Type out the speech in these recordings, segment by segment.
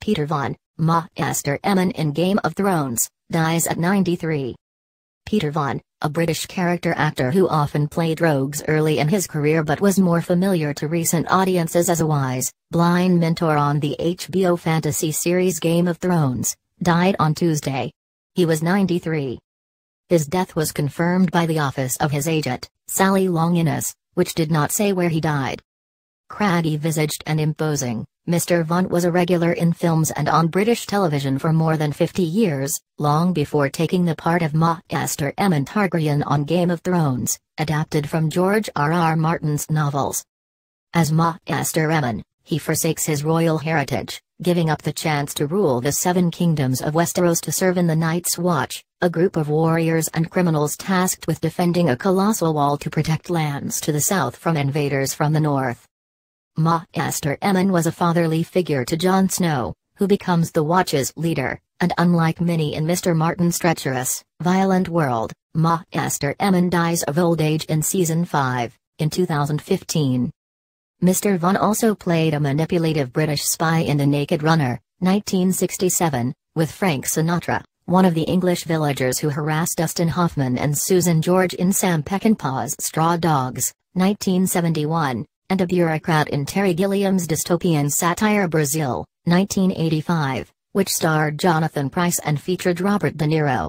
Peter Vaughan, Maester Aemon in Game of Thrones, dies at 93. Peter Vaughan, a British character actor who often played rogues early in his career but was more familiar to recent audiences as a wise, blind mentor on the HBO fantasy series Game of Thrones, died on Tuesday. He was 93. His death was confirmed by the office of his agent, Sally Longinus, which did not say where he died. Craggy-visaged and imposing, Mr. Vaughan was a regular in films and on British television for more than 50 years, long before taking the part of Maester Aemon Targaryen on Game of Thrones, adapted from George R.R. Martin's novels. As Maester Aemon, he forsakes his royal heritage, giving up the chance to rule the 7 kingdoms of Westeros to serve in the Night's Watch, a group of warriors and criminals tasked with defending a colossal wall to protect lands to the south from invaders from the north. Maester Aemon was a fatherly figure to Jon Snow, who becomes the Watch's leader, and unlike many in Mr. Martin's treacherous, violent world, Maester Aemon dies of old age in Season 5, in 2015. Mr. Vaughan also played a manipulative British spy in The Naked Runner, 1967, with Frank Sinatra, one of the English villagers who harassed Dustin Hoffman and Susan George in Sam Peckinpah's Straw Dogs, 1971, and a bureaucrat in Terry Gilliam's dystopian satire Brazil, 1985, which starred Jonathan Pryce and featured Robert De Niro.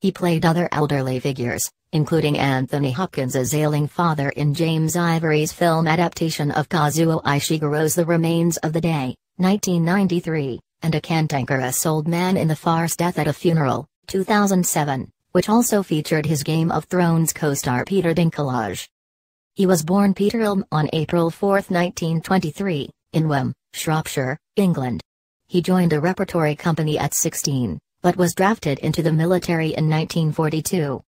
He played other elderly figures, including Anthony Hopkins' ailing father in James Ivory's film adaptation of Kazuo Ishiguro's The Remains of the Day, 1993, and a cantankerous old man in the farce Death at a Funeral, 2007, which also featured his Game of Thrones co-star Peter Dinklage. He was born Peter Ulm on April 4, 1923, in Wem, Shropshire, England. He joined a repertory company at 16, but was drafted into the military in 1942.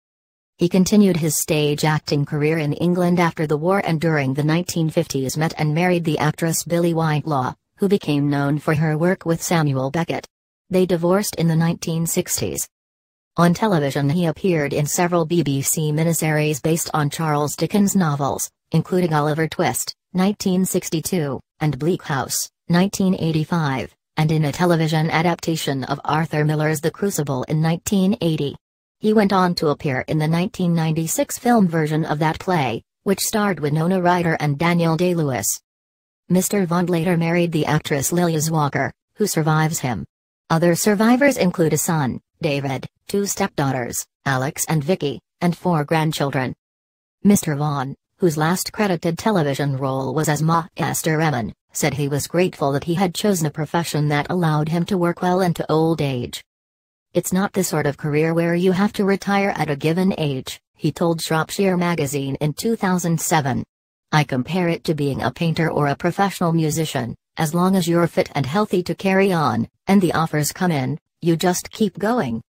He continued his stage acting career in England after the war and during the 1950s met and married the actress Billie Whitelaw, who became known for her work with Samuel Beckett. They divorced in the 1960s. On television he appeared in several BBC miniseries based on Charles Dickens novels, including Oliver Twist, 1962, and Bleak House, 1985, and in a television adaptation of Arthur Miller's The Crucible in 1980. He went on to appear in the 1996 film version of that play, which starred Winona Ryder and Daniel Day-Lewis. Mr. Vaughan later married the actress Lillias Walker, who survives him. Other survivors include a son, David, 2 stepdaughters, Alex and Vicky, and 4 grandchildren. Mr. Vaughan, whose last credited television role was as Maester Aemon, said he was grateful that he had chosen a profession that allowed him to work well into old age. "It's not the sort of career where you have to retire at a given age," he told Shropshire magazine in 2007. "I compare it to being a painter or a professional musician. As long as you're fit and healthy to carry on, and the offers come in, you just keep going."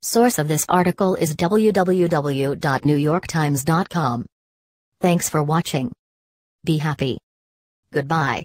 Source of this article is www.newyorktimes.com. Thanks for watching. Be happy. Goodbye.